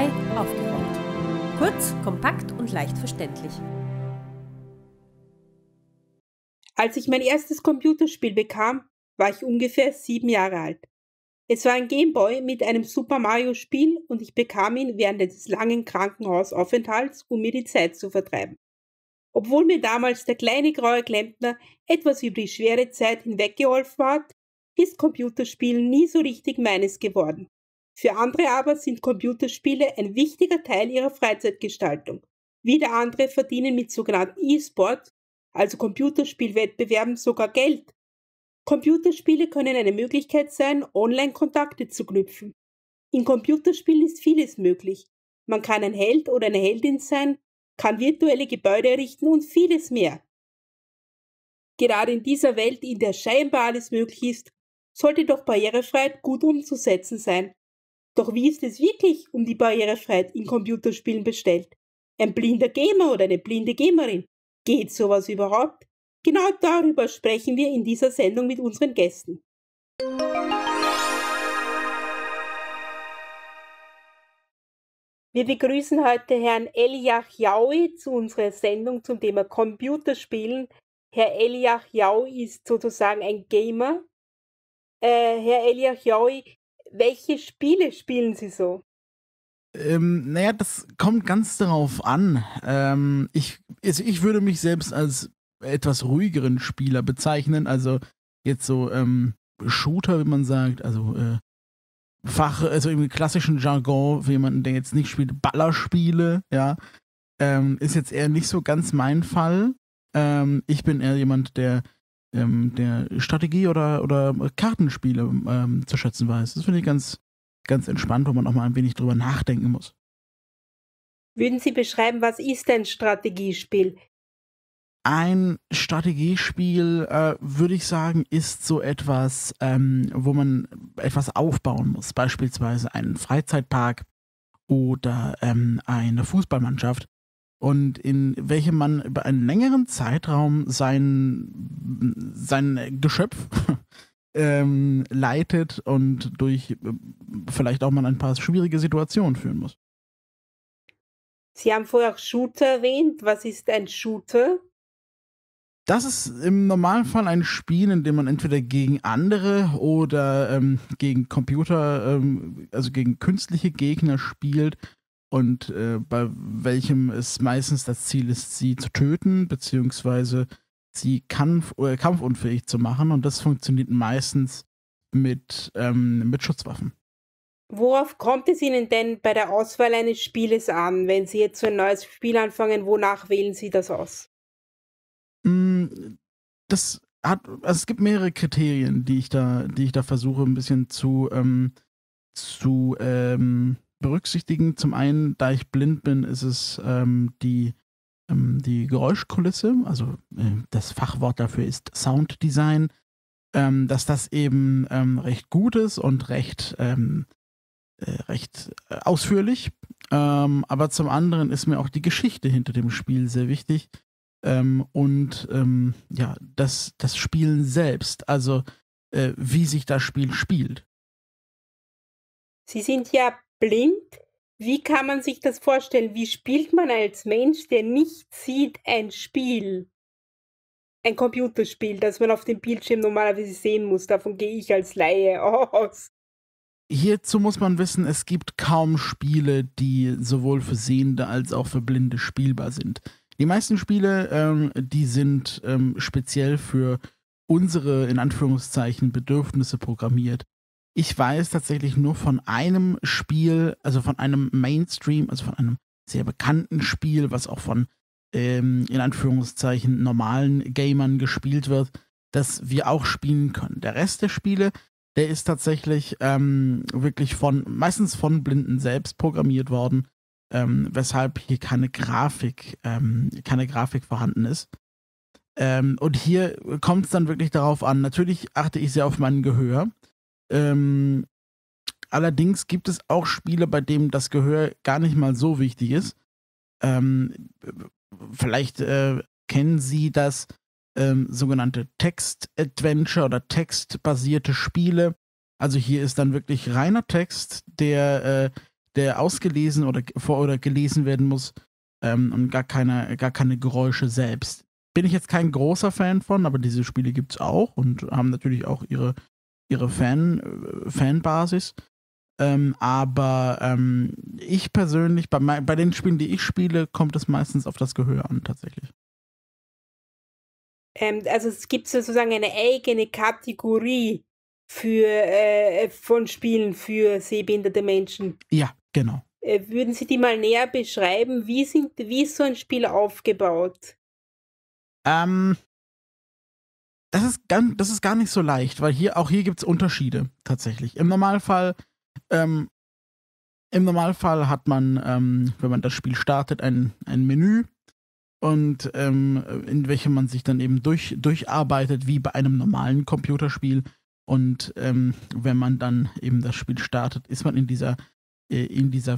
dabei aufgerollt. Kurz, kompakt und leicht verständlich. Als ich mein erstes Computerspiel bekam, war ich ungefähr 7 Jahre alt. Es war ein Gameboy mit einem Super Mario-Spiel und ich bekam ihn während des langen Krankenhausaufenthalts, um mir die Zeit zu vertreiben. Obwohl mir damals der kleine graue Klempner etwas über die schwere Zeit hinweggeholfen hat, ist Computerspielen nie so richtig meines geworden. Für andere aber sind Computerspiele ein wichtiger Teil ihrer Freizeitgestaltung. Wieder andere verdienen mit sogenannten E-Sport, also Computerspielwettbewerben, sogar Geld. Computerspiele können eine Möglichkeit sein, Online-Kontakte zu knüpfen. In Computerspielen ist vieles möglich. Man kann ein Held oder eine Heldin sein, kann virtuelle Gebäude errichten und vieles mehr. Gerade in dieser Welt, in der scheinbar alles möglich ist, sollte doch Barrierefreiheit gut umzusetzen sein. Doch wie ist es wirklich um die Barrierefreiheit in Computerspielen bestellt? Ein blinder Gamer oder eine blinde Gamerin? Geht sowas überhaupt? Genau darüber sprechen wir in dieser Sendung mit unseren Gästen. Wir begrüßen heute Herrn Eliach Jaoui zu unserer Sendung zum Thema Computerspielen. Herr Eliach Jaoui ist sozusagen ein Gamer. Herr Eliach Jaoui, welche Spiele spielen Sie so? Naja, das kommt ganz darauf an. Ich würde mich selbst als etwas ruhigeren Spieler bezeichnen, also jetzt so Shooter, wie man sagt, also im klassischen Jargon für jemanden, der jetzt nicht spielt, Ballerspiele, ja, ist jetzt eher nicht so ganz mein Fall. Ich bin eher jemand, der Strategie oder Kartenspiele zu schätzen weiß. Das finde ich ganz entspannt, wo man auch mal ein wenig drüber nachdenken muss. Würden Sie beschreiben, was ist ein Strategiespiel? Ein Strategiespiel, würde ich sagen, ist so etwas, wo man etwas aufbauen muss. Beispielsweise einen Freizeitpark oder eine Fußballmannschaft. Und in welchem man über einen längeren Zeitraum sein Geschöpf leitet und durch vielleicht auch mal ein paar schwierige Situationen führen muss. Sie haben vorher auch Shooter erwähnt. Was ist ein Shooter? Das ist im normalen Fall ein Spiel, in dem man entweder gegen andere oder gegen Computer, also gegen künstliche Gegner spielt und bei welchem es meistens das Ziel ist, sie zu töten beziehungsweise sie kampfunfähig zu machen, und das funktioniert meistens mit Schutzwaffen. Worauf kommt es Ihnen denn bei der Auswahl eines Spieles an? Wenn Sie jetzt so ein neues Spiel anfangen, wonach wählen Sie das aus? Es gibt mehrere Kriterien, die ich da versuche, ein bisschen zu berücksichtigen. Zum einen, da ich blind bin, ist es die Geräuschkulisse, also das Fachwort dafür ist Sounddesign, dass das eben recht gut ist und recht ausführlich. Aber zum anderen ist mir auch die Geschichte hinter dem Spiel sehr wichtig. Das Spielen selbst, also wie sich das Spiel spielt. Sie sind ja blind. Wie kann man sich das vorstellen? Wie spielt man als Mensch, der nicht sieht, ein Spiel? Ein Computerspiel, das man auf dem Bildschirm normalerweise sehen muss. Davon gehe ich als Laie aus. Hierzu muss man wissen, es gibt kaum Spiele, die sowohl für Sehende als auch für Blinde spielbar sind. Die meisten Spiele, die sind speziell für unsere, in Anführungszeichen, Bedürfnisse programmiert. Ich weiß tatsächlich nur von einem Spiel, also von einem Mainstream, also von einem sehr bekannten Spiel, was auch von, in Anführungszeichen, normalen Gamern gespielt wird, dass wir auch spielen können. Der Rest der Spiele, der ist tatsächlich wirklich meistens von Blinden selbst programmiert worden. Weshalb hier keine Grafik vorhanden ist. Und hier kommt es dann wirklich darauf an. Natürlich achte ich sehr auf mein Gehör. Allerdings gibt es auch Spiele, bei denen das Gehör gar nicht mal so wichtig ist. Vielleicht kennen Sie das sogenannte Text-Adventure oder textbasierte Spiele. Also hier ist dann wirklich reiner Text, der der ausgelesen oder gelesen werden muss, und gar keine Geräusche selbst. Bin ich jetzt kein großer Fan von, aber diese Spiele gibt es auch und haben natürlich auch ihre Fanbasis. Aber ich persönlich, bei den Spielen, die ich spiele, kommt es meistens auf das Gehör an, tatsächlich. Also es gibt sozusagen eine eigene Kategorie von Spielen für sehbehinderte Menschen. Ja, genau. Würden Sie die mal näher beschreiben? Wie ist so ein Spiel aufgebaut? Das ist gar nicht so leicht, weil auch hier gibt es Unterschiede tatsächlich. Im Normalfall hat man, wenn man das Spiel startet, ein Menü, und in welchem man sich dann eben durcharbeitet, wie bei einem normalen Computerspiel. Und wenn man dann eben das Spiel startet, ist man in dieser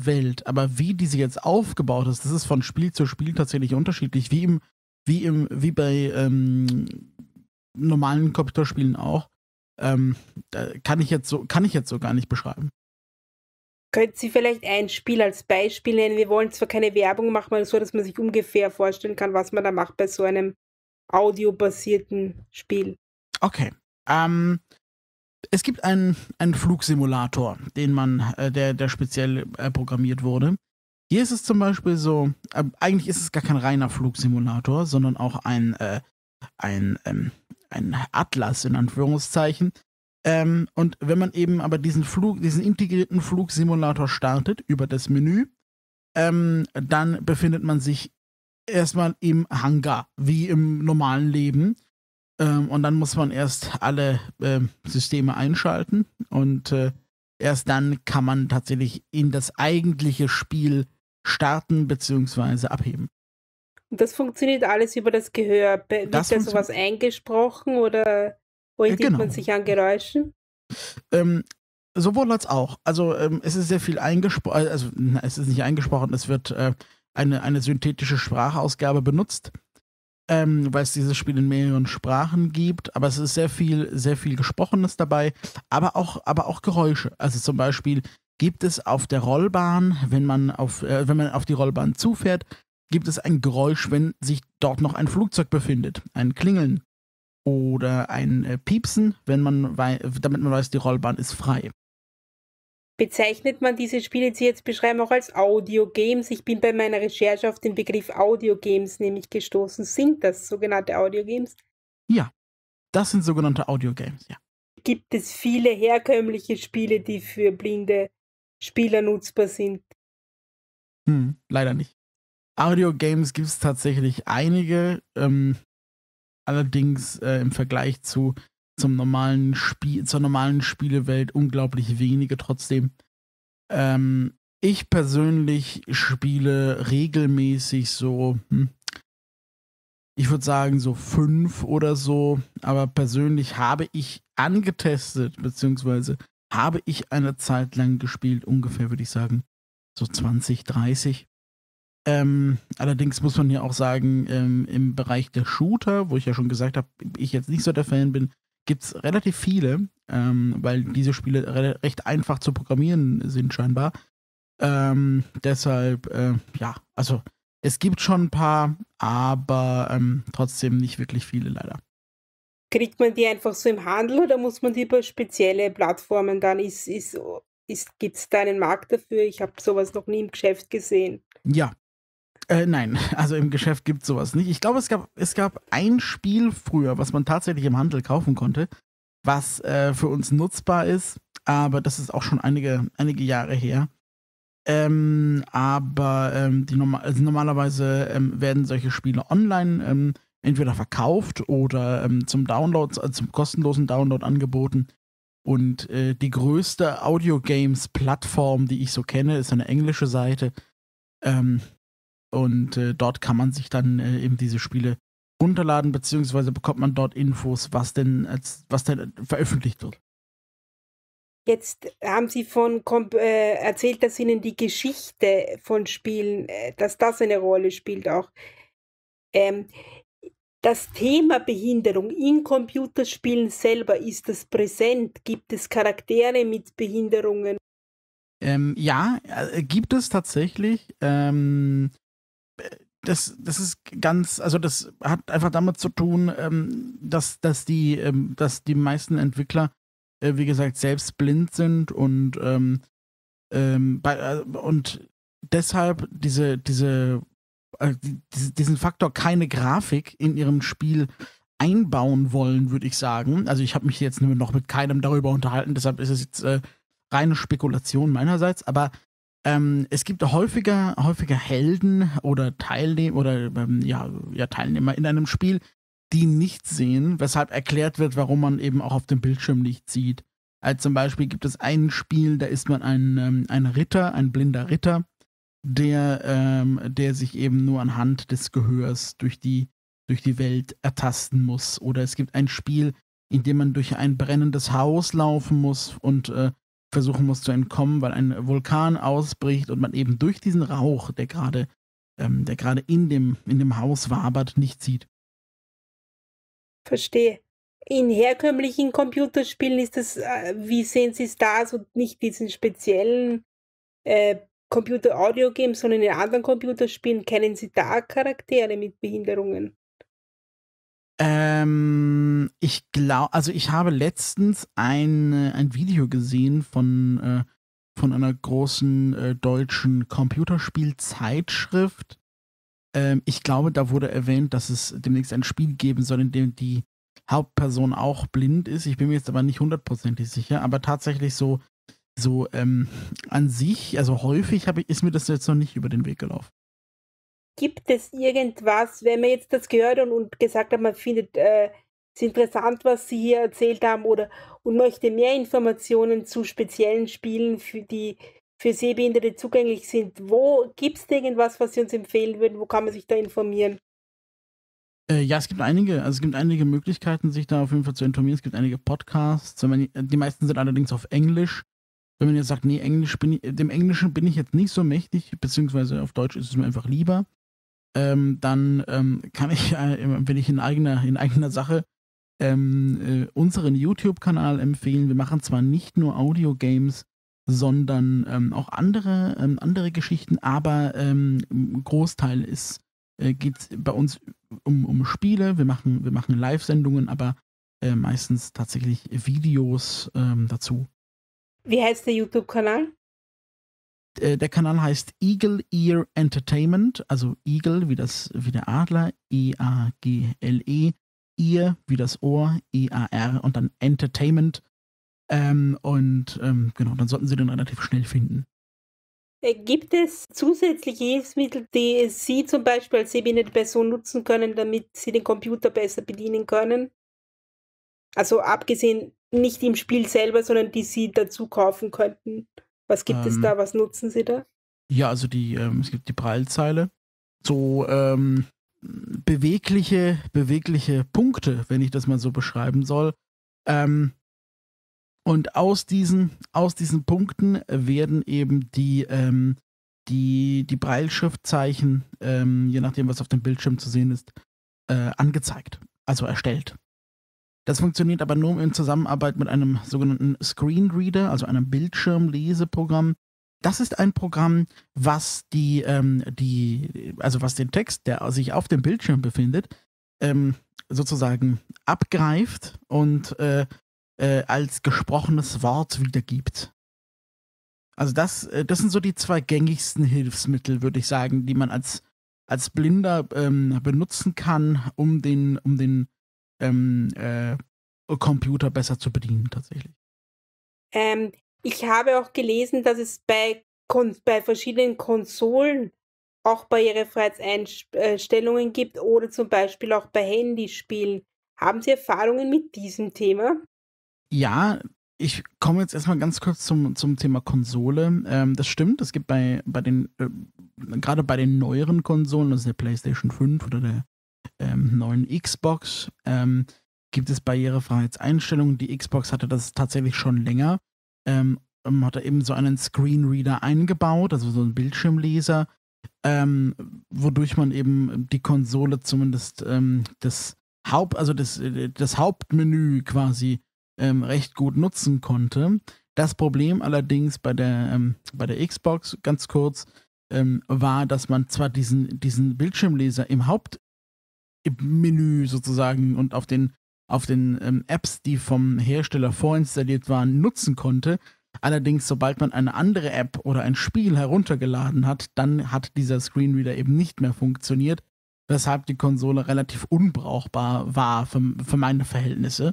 Welt. Aber wie diese jetzt aufgebaut ist, das ist von Spiel zu Spiel tatsächlich unterschiedlich, wie bei normalen Computerspielen auch. Kann ich jetzt so gar nicht beschreiben. Könnten Sie vielleicht ein Spiel als Beispiel nennen? Wir wollen zwar keine Werbung machen, aber so, dass man sich ungefähr vorstellen kann, was man da macht bei so einem audiobasierten Spiel. Okay. Es gibt einen Flugsimulator, der speziell programmiert wurde. Hier ist es zum Beispiel so, eigentlich ist es gar kein reiner Flugsimulator, sondern auch ein Atlas in Anführungszeichen. Und wenn man eben aber diesen integrierten Flugsimulator startet über das Menü, dann befindet man sich erstmal im Hangar, wie im normalen Leben. Und dann muss man erst alle Systeme einschalten und erst dann kann man tatsächlich in das eigentliche Spiel starten bzw. abheben. Und das funktioniert alles über das Gehör. Wird da sowas eingesprochen oder orientiert man sich an Geräuschen? Sowohl als auch. Also es ist sehr viel eingesprochen, also es ist nicht eingesprochen, es wird eine synthetische Sprachausgabe benutzt, weil es dieses Spiel in mehreren Sprachen gibt, aber es ist sehr viel Gesprochenes dabei, aber auch Geräusche. Also zum Beispiel gibt es auf der Rollbahn, wenn man auf die Rollbahn zufährt, gibt es ein Geräusch, wenn sich dort noch ein Flugzeug befindet. Ein Klingeln oder ein Piepsen, damit man weiß, die Rollbahn ist frei. Bezeichnet man diese Spiele, die Sie jetzt beschreiben, auch als Audio-Games? Ich bin bei meiner Recherche auf den Begriff Audio-Games nämlich gestoßen. Sind das sogenannte Audio-Games? Ja, das sind sogenannte Audio-Games, ja. Gibt es viele herkömmliche Spiele, die für blinde Spieler nutzbar sind? Leider nicht. Audio-Games gibt es tatsächlich einige, allerdings im Vergleich zur normalen Spielewelt unglaublich wenige trotzdem. Ich persönlich spiele regelmäßig so, ich würde sagen so 5 oder so, aber persönlich habe ich angetestet, beziehungsweise habe ich eine Zeit lang gespielt, ungefähr würde ich sagen so 20, 30. Allerdings muss man hier auch sagen, im Bereich der Shooter, wo ich ja schon gesagt habe, ich jetzt nicht so der Fan bin, gibt es relativ viele, weil diese Spiele recht einfach zu programmieren sind scheinbar. Deshalb, ja, also es gibt schon ein paar, aber trotzdem nicht wirklich viele leider. Kriegt man die einfach so im Handel oder muss man die über spezielle Plattformen dann? Gibt es da einen Markt dafür? Ich habe sowas noch nie im Geschäft gesehen. Ja. Nein, also im Geschäft gibt es sowas nicht. Ich glaube, es gab ein Spiel früher, was man tatsächlich im Handel kaufen konnte, was für uns nutzbar ist, aber das ist auch schon einige Jahre her. Normalerweise werden solche Spiele online entweder verkauft oder zum Download, zum kostenlosen Download angeboten. Und die größte Audio-Games-Plattform, die ich so kenne, ist eine englische Seite. Und dort kann man sich dann eben diese Spiele runterladen, beziehungsweise bekommt man dort Infos, was denn veröffentlicht wird. Jetzt haben Sie erzählt, dass Ihnen die Geschichte von Spielen, dass das eine Rolle spielt auch. Das Thema Behinderung in Computerspielen selber, ist das präsent? Gibt es Charaktere mit Behinderungen? Ja, gibt es tatsächlich. Das ist ganz, also das hat einfach damit zu tun, dass die meisten Entwickler, wie gesagt, selbst blind sind und deshalb diesen Faktor keine Grafik in ihrem Spiel einbauen wollen, würde ich sagen. Also ich habe mich jetzt noch mit keinem darüber unterhalten, deshalb ist es jetzt reine Spekulation meinerseits, aber es gibt häufiger Helden oder Teilnehmer in einem Spiel, die nichts sehen, weshalb erklärt wird, warum man eben auch auf dem Bildschirm nichts sieht. Also zum Beispiel gibt es ein Spiel, da ist man ein blinder Ritter, der sich eben nur anhand des Gehörs durch die Welt ertasten muss. Oder es gibt ein Spiel, in dem man durch ein brennendes Haus laufen muss und versuchen muss zu entkommen, weil ein Vulkan ausbricht und man eben durch diesen Rauch, der gerade in dem Haus wabert, nicht sieht. Verstehe. In herkömmlichen Computerspielen ist das, wie sehen Sie Stars und nicht diesen speziellen Computer-Audio-Games, sondern in anderen Computerspielen, kennen Sie da Charaktere mit Behinderungen? Ich glaube, also ich habe letztens ein Video gesehen von einer großen deutschen Computerspielzeitschrift. Ich glaube, da wurde erwähnt, dass es demnächst ein Spiel geben soll, in dem die Hauptperson auch blind ist. Ich bin mir jetzt aber nicht hundertprozentig sicher, aber tatsächlich so an sich, also häufig ist mir das jetzt noch nicht über den Weg gelaufen. Gibt es irgendwas, wenn man jetzt das gehört und gesagt hat, man findet es interessant, was Sie hier erzählt haben, und möchte mehr Informationen zu speziellen Spielen, die für Sehbehinderte zugänglich sind? Wo gibt es irgendwas, was Sie uns empfehlen würden? Wo kann man sich da informieren? Ja, es gibt einige Möglichkeiten, sich da auf jeden Fall zu informieren. Es gibt einige Podcasts. Die meisten sind allerdings auf Englisch. Wenn man jetzt sagt, nee, dem Englischen bin ich jetzt nicht so mächtig, beziehungsweise auf Deutsch ist es mir einfach lieber, dann kann ich, wenn ich in eigener Sache unseren YouTube-Kanal empfehlen. Wir machen zwar nicht nur Audio-Games, sondern auch andere Geschichten, aber im Großteil geht es bei uns um Spiele. Wir machen Live-Sendungen, aber meistens tatsächlich Videos dazu. Wie heißt der YouTube-Kanal? Der Kanal heißt Eagle Ear Entertainment, also Eagle wie der Adler, E-A-G-L-E, Ear wie das Ohr, E-A-R und dann Entertainment. Genau, dann sollten Sie den relativ schnell finden. Gibt es zusätzliche Hilfsmittel, die Sie zum Beispiel als sehbehinderte Person nutzen können, damit Sie den Computer besser bedienen können? Also abgesehen nicht im Spiel selber, sondern die Sie dazu kaufen könnten. Was gibt es da? Was nutzen Sie da? Ja, also es gibt die Braillezeile. So bewegliche Punkte, wenn ich das mal so beschreiben soll. Und aus diesen Punkten werden eben die Braille-Schriftzeichen, je nachdem, was auf dem Bildschirm zu sehen ist, angezeigt, also erstellt. Das funktioniert aber nur in Zusammenarbeit mit einem sogenannten Screenreader, also einem Bildschirmleseprogramm. Das ist ein Programm, was was den Text, der sich auf dem Bildschirm befindet, sozusagen abgreift und als gesprochenes Wort wiedergibt. Also das sind so die zwei gängigsten Hilfsmittel, würde ich sagen, die man als Blinder benutzen kann, um den Computer besser zu bedienen tatsächlich. Ich habe auch gelesen, dass es bei verschiedenen Konsolen auch Barrierefreiheitseinstellungen gibt oder zum Beispiel auch bei Handyspielen. Haben Sie Erfahrungen mit diesem Thema? Ja, ich komme jetzt erstmal ganz kurz zum Thema Konsole. Das stimmt, es gibt gerade bei den neueren Konsolen, also der PlayStation 5 oder der neuen Xbox, gibt es Barrierefreiheitseinstellungen. Die Xbox hatte das tatsächlich schon länger. Hat er eben so einen Screenreader eingebaut, also so einen Bildschirmleser, wodurch man eben die Konsole zumindest das Hauptmenü quasi recht gut nutzen konnte. Das Problem allerdings bei der Xbox, ganz kurz, war, dass man zwar diesen Bildschirmleser im Hauptmenü sozusagen und auf den Apps, die vom Hersteller vorinstalliert waren, nutzen konnte. Allerdings, sobald man eine andere App oder ein Spiel heruntergeladen hat, dann hat dieser Screenreader eben nicht mehr funktioniert, weshalb die Konsole relativ unbrauchbar war für meine Verhältnisse.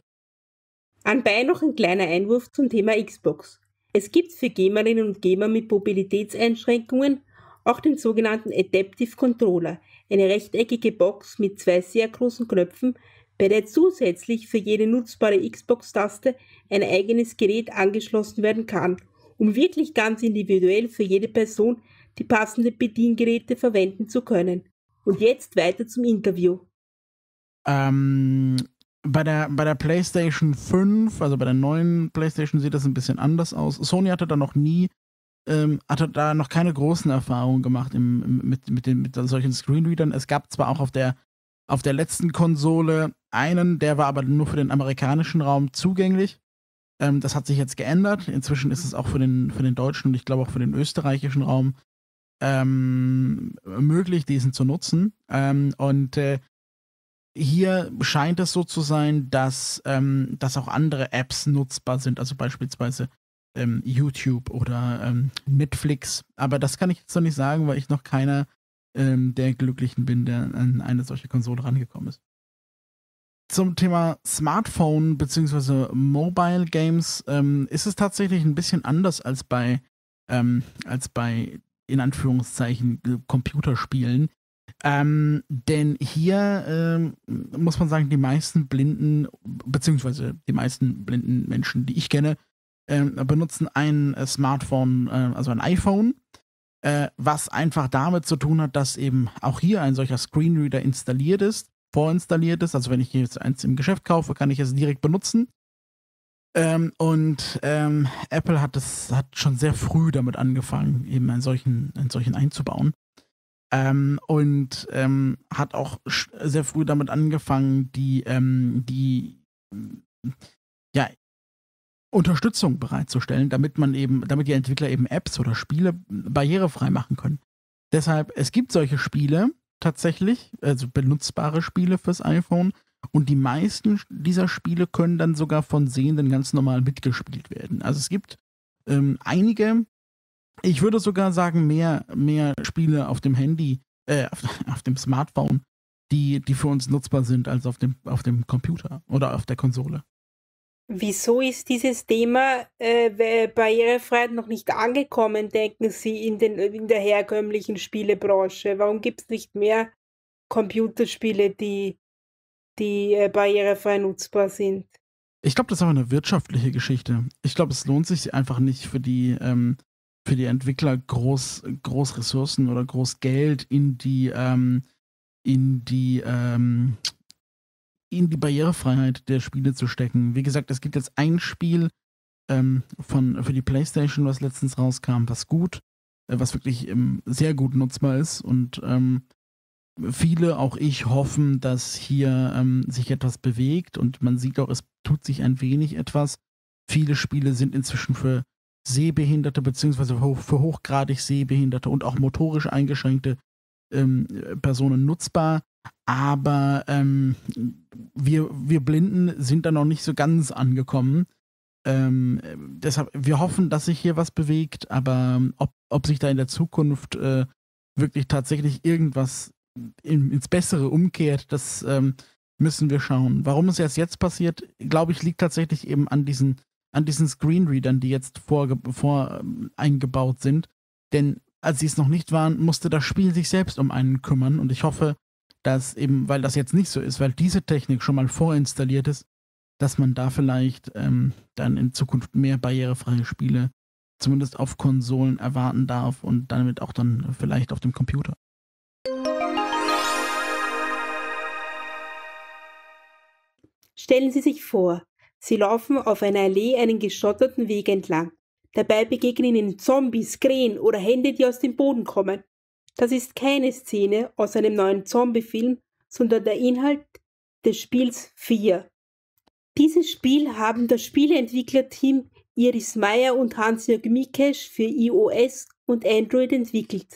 Anbei noch ein kleiner Einwurf zum Thema Xbox. Es gibt für Gamerinnen und Gamer mit Mobilitätseinschränkungen auch den sogenannten Adaptive Controller, eine rechteckige Box mit zwei sehr großen Knöpfen, bei der zusätzlich für jede nutzbare Xbox-Taste ein eigenes Gerät angeschlossen werden kann, um wirklich ganz individuell für jede Person die passenden Bediengeräte verwenden zu können. Und jetzt weiter zum Interview. Bei der PlayStation 5, also bei der neuen PlayStation, sieht das ein bisschen anders aus. Sony hatte da noch nie, keine großen Erfahrungen gemacht mit solchen Screenreadern. Es gab zwar auch auf der letzten Konsole einen, der war aber nur für den amerikanischen Raum zugänglich. Das hat sich jetzt geändert. Inzwischen ist es auch für den deutschen und ich glaube auch für den österreichischen Raum möglich, diesen zu nutzen. Hier scheint es so zu sein, dass auch andere Apps nutzbar sind, also beispielsweise YouTube oder Netflix. Aber das kann ich jetzt noch nicht sagen, weil ich noch keiner der Glücklichen bin, der an eine solche Konsole rangekommen ist. Zum Thema Smartphone bzw. Mobile Games ist es tatsächlich ein bisschen anders als bei in Anführungszeichen Computerspielen. Denn hier muss man sagen, die meisten blinden Menschen, die ich kenne, benutzen ein Smartphone, also ein iPhone, was einfach damit zu tun hat, dass eben auch hier ein solcher Screenreader vorinstalliert ist. Also wenn ich jetzt eins im Geschäft kaufe, kann ich es direkt benutzen. Apple hat schon sehr früh damit angefangen, eben einen solchen einzubauen. Hat auch sehr früh damit angefangen, die Unterstützung bereitzustellen, damit die Entwickler eben Apps oder Spiele barrierefrei machen können. Deshalb, es gibt solche Spiele tatsächlich, also benutzbare Spiele fürs iPhone, und die meisten dieser Spiele können dann sogar von Sehenden ganz normal mitgespielt werden. Also es gibt einige, ich würde sogar sagen, mehr Spiele auf dem Handy, auf dem Smartphone, die für uns nutzbar sind, als auf dem Computer oder auf der Konsole. Wieso ist dieses Thema Barrierefreiheit noch nicht angekommen, denken Sie, in der herkömmlichen Spielebranche? Warum gibt es nicht mehr Computerspiele, die barrierefrei nutzbar sind? Ich glaube, das ist aber eine wirtschaftliche Geschichte. Ich glaube, es lohnt sich einfach nicht für die Entwickler groß Ressourcen oder groß Geld in die Barrierefreiheit der Spiele zu stecken. Wie gesagt, es gibt jetzt ein Spiel für die PlayStation, was letztens rauskam, was was wirklich sehr gut nutzbar ist, und viele, auch ich, hoffen, dass hier sich etwas bewegt, und man sieht auch, es tut sich ein wenig etwas. Viele Spiele sind inzwischen für Sehbehinderte bzw. für hochgradig Sehbehinderte und auch motorisch eingeschränkte Personen nutzbar, aber wir Blinden sind da noch nicht so ganz angekommen. Deshalb, wir hoffen, dass sich hier was bewegt, aber ob sich da in der Zukunft wirklich tatsächlich irgendwas ins Bessere umkehrt, das müssen wir schauen. Warum es jetzt passiert, glaube ich, liegt tatsächlich eben an diesen Screenreadern, die jetzt eingebaut sind. Denn als sie es noch nicht waren, musste das Spiel sich selbst um einen kümmern. Und ich hoffe, dass eben, weil das jetzt nicht so ist, weil diese Technik schon mal vorinstalliert ist, dass man da vielleicht dann in Zukunft mehr barrierefreie Spiele zumindest auf Konsolen erwarten darf und damit auch dann vielleicht auf dem Computer. Stellen Sie sich vor, Sie laufen auf einer Allee einen geschotterten Weg entlang. Dabei begegnen Ihnen Zombies, Krähen oder Hände, die aus dem Boden kommen. Das ist keine Szene aus einem neuen Zombie-Film, sondern der Inhalt des Spiels 4. Dieses Spiel haben das Spieleentwicklerteam Iris Meyer und Hans-Jörg Mikesch für iOS und Android entwickelt.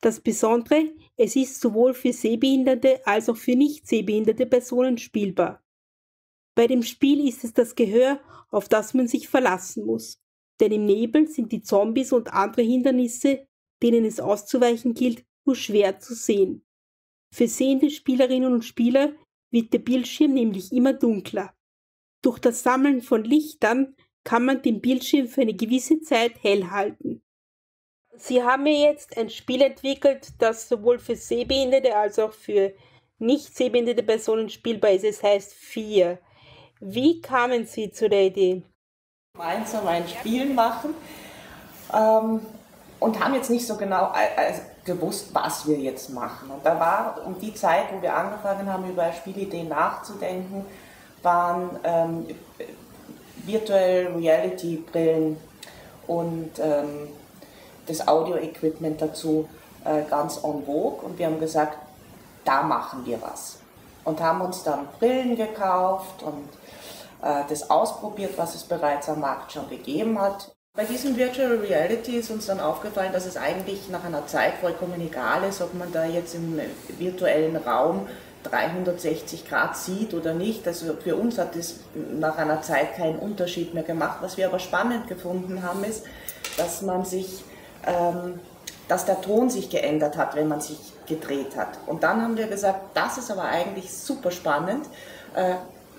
Das Besondere, es ist sowohl für sehbehinderte als auch für nicht sehbehinderte Personen spielbar. Bei dem Spiel ist es das Gehör, auf das man sich verlassen muss, denn im Nebel sind die Zombies und andere Hindernisse, denen es auszuweichen gilt, nur schwer zu sehen. Für sehende Spielerinnen und Spieler wird der Bildschirm nämlich immer dunkler. Durch das Sammeln von Lichtern kann man den Bildschirm für eine gewisse Zeit hell halten. Sie haben mir jetzt ein Spiel entwickelt, das sowohl für sehbehinderte als auch für nicht sehbehinderte Personen spielbar ist. Es heißt 4. Wie kamen Sie zu der Idee? Gemeinsam ein Spiel machen und haben jetzt nicht so genau gewusst, was wir jetzt machen. Und da war um die Zeit, wo wir angefangen haben, über Spielideen nachzudenken, waren Virtual Reality Brillen und das Audio-Equipment dazu ganz en vogue, und wir haben gesagt, da machen wir was. Und haben uns dann Brillen gekauft und das ausprobiert, was es bereits am Markt schon gegeben hat. Bei diesem Virtual Reality ist uns dann aufgefallen, dass es eigentlich nach einer Zeit vollkommen egal ist, ob man da jetzt im virtuellen Raum 360 Grad sieht oder nicht. Also für uns hat das nach einer Zeit keinen Unterschied mehr gemacht. Was wir aber spannend gefunden haben, ist, dass man sich, dass der Ton sich geändert hat, wenn man sich gedreht hat. Und dann haben wir gesagt, das ist aber eigentlich super spannend.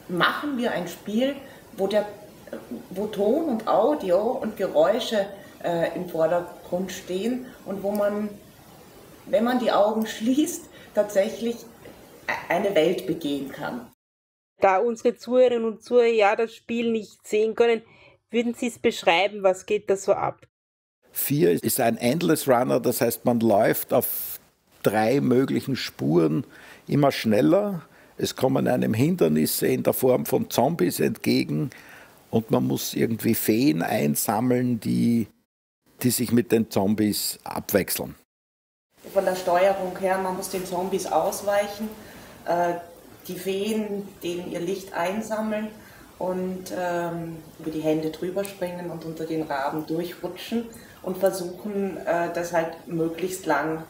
Machen wir ein Spiel, wo Ton und Audio und Geräusche im Vordergrund stehen und wo man, wenn man die Augen schließt, tatsächlich eine Welt begehen kann. Da unsere Zuhörerinnen und Zuhörer ja das Spiel nicht sehen können, würden Sie es beschreiben, was geht da so ab? 4 ist ein Endless Runner, das heißt, man läuft auf 3 möglichen Spuren immer schneller. Es kommen einem Hindernisse in der Form von Zombies entgegen und man muss irgendwie Feen einsammeln, die sich mit den Zombies abwechseln. Von der Steuerung her, man muss den Zombies ausweichen, die Feen, denen ihr Licht einsammeln und über die Hände drüber springen und unter den Raben durchrutschen und versuchen, das halt möglichst lang,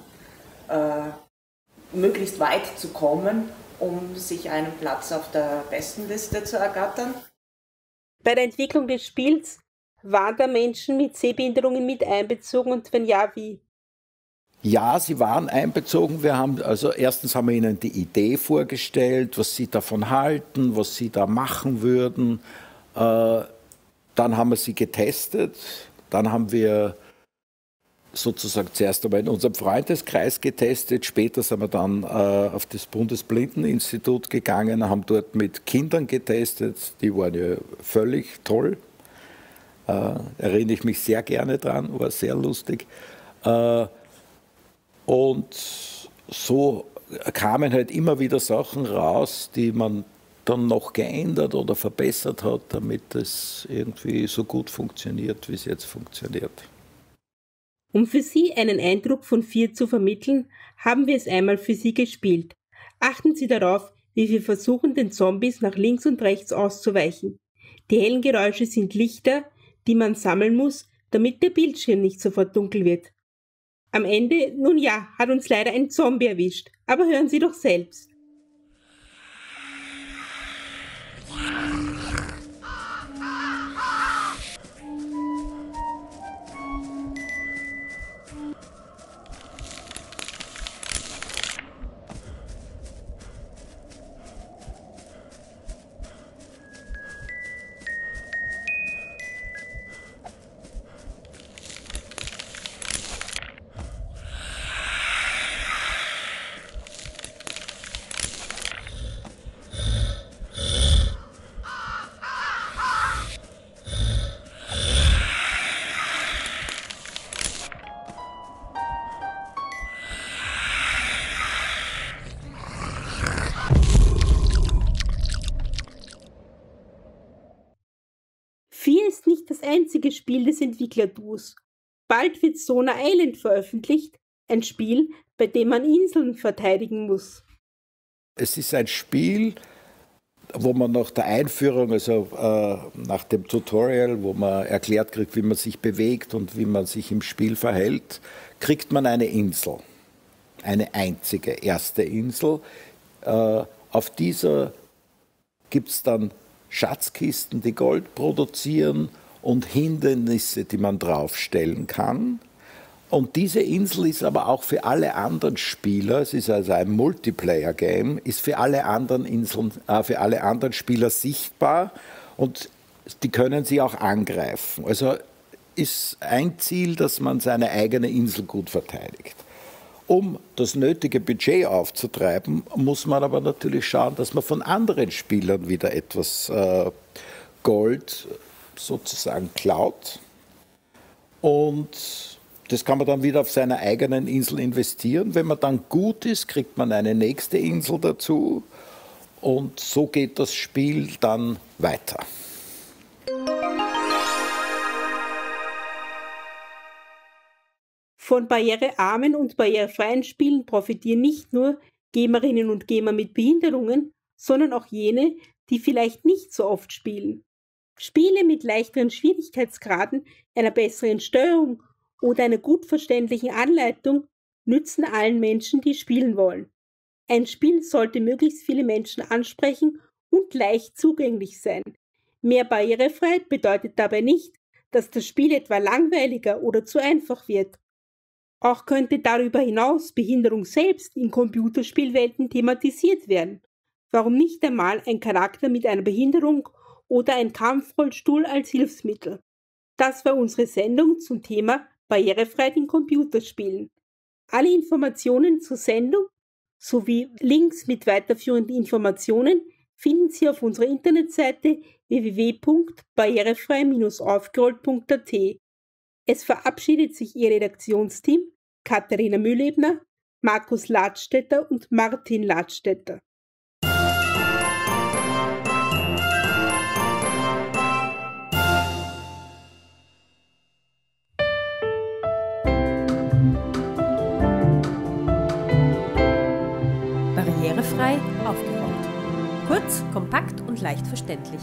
möglichst weit zu kommen, um sich einen Platz auf der Bestenliste zu ergattern. Bei der Entwicklung des Spiels waren da Menschen mit Sehbehinderungen mit einbezogen und wenn ja, wie? Ja, sie waren einbezogen. Wir haben, also erstens haben wir ihnen die Idee vorgestellt, was sie davon halten, was sie da machen würden. Dann haben wir sie getestet. Dann haben wir sozusagen zuerst einmal in unserem Freundeskreis getestet. Später sind wir dann auf das Bundesblindeninstitut gegangen, haben dort mit Kindern getestet. Die waren ja völlig toll. Erinnere ich mich sehr gerne dran, war sehr lustig. Und so kamen halt immer wieder Sachen raus, die man dann noch geändert oder verbessert hat, damit es irgendwie so gut funktioniert, wie es jetzt funktioniert. Um für Sie einen Eindruck von 4 zu vermitteln, haben wir es einmal für Sie gespielt. Achten Sie darauf, wie wir versuchen, den Zombies nach links und rechts auszuweichen. Die hellen Geräusche sind Lichter, die man sammeln muss, damit der Bildschirm nicht sofort dunkel wird. Am Ende, nun ja, hat uns leider ein Zombie erwischt, aber hören Sie doch selbst. Das einzige Spiel des Entwicklerduos. Bald wird Sona Island veröffentlicht, ein Spiel, bei dem man Inseln verteidigen muss. Es ist ein Spiel, wo man nach der Einführung, also nach dem Tutorial, wo man erklärt kriegt, wie man sich bewegt und wie man sich im Spiel verhält, kriegt man eine Insel, eine einzige, erste Insel. Auf dieser gibt es dann Schatzkisten, die Gold produzieren und Hindernisse, die man draufstellen kann. Und diese Insel ist aber auch für alle anderen Spieler, es ist also ein Multiplayer-Game, ist für alle anderen Inseln, für alle anderen Spieler sichtbar und die können sie auch angreifen. Also ist ein Ziel, dass man seine eigene Insel gut verteidigt. Um das nötige Budget aufzutreiben, muss man aber natürlich schauen, dass man von anderen Spielern wieder etwas Gold sozusagen klaut und das kann man dann wieder auf seiner eigenen Insel investieren. Wenn man dann gut ist, kriegt man eine nächste Insel dazu. Und so geht das Spiel dann weiter. Von barrierearmen und barrierefreien Spielen profitieren nicht nur Gamerinnen und Gamer mit Behinderungen, sondern auch jene, die vielleicht nicht so oft spielen. Spiele mit leichteren Schwierigkeitsgraden, einer besseren Steuerung oder einer gut verständlichen Anleitung nützen allen Menschen, die spielen wollen. Ein Spiel sollte möglichst viele Menschen ansprechen und leicht zugänglich sein. Mehr Barrierefreiheit bedeutet dabei nicht, dass das Spiel etwa langweiliger oder zu einfach wird. Auch könnte darüber hinaus Behinderung selbst in Computerspielwelten thematisiert werden. Warum nicht einmal ein Charakter mit einer Behinderung oder ein Kampfrollstuhl als Hilfsmittel? Das war unsere Sendung zum Thema Barrierefreiheit in Computerspielen. Alle Informationen zur Sendung sowie Links mit weiterführenden Informationen finden Sie auf unserer Internetseite www.barrierefrei-aufgerollt.at. Es verabschiedet sich Ihr Redaktionsteam Katharina Müllebner, Markus Ladstätter und Martin Ladstätter. Barrierefrei aufgerollt. Kurz, kompakt und leicht verständlich.